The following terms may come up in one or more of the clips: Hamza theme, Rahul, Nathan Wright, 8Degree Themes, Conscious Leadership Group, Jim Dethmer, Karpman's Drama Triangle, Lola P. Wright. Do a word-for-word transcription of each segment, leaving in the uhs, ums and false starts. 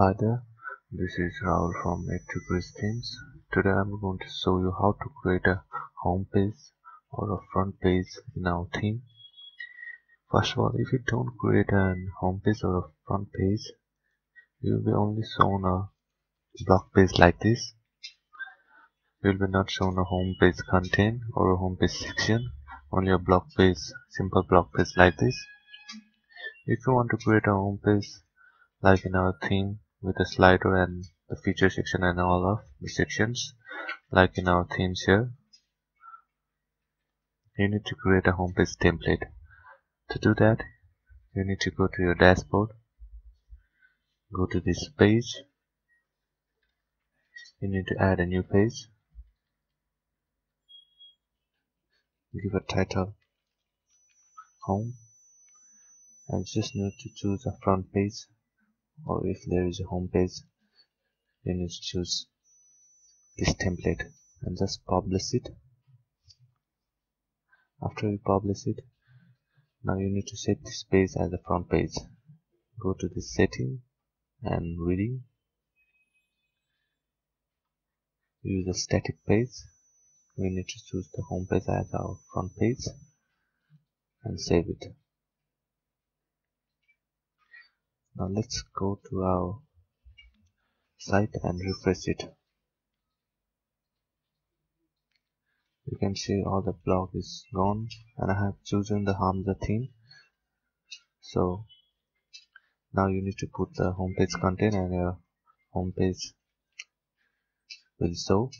Hi there, this is Rahul from eight degree Themes. Today I'm going to show you how to create a home page or a front page in our theme. First of all, if you don't create a home page or a front page, you will be only shown a block page like this. You will be not shown a home page content or a home page section, only a block page, simple block page like this. If you want to create a home page like in our theme, with the slider and the feature section and all of the sections like in our themes here, you need to create a home page template. To do that, you need to go to your dashboard, go to this page, you need to add a new page, give a title home, and just need to choose a front page, or if there is a home page, you need to choose this template and just publish it. After you publish it, now you need to set this page as the front page. Go to the setting and reading, use a static page. We need to choose the home page as our front page and save it. Now let's go to our site and refresh it. You can see all the block is gone and I have chosen the Hamza theme. So now you need to put the home page content and your home page will show.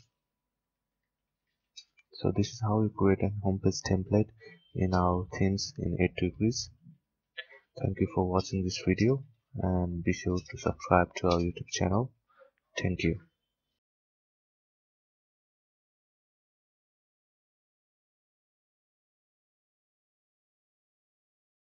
So this is how you create a home page template in our themes in eight degrees. Thank you for watching this video. And be sure to subscribe to our YouTube channel. Thank you.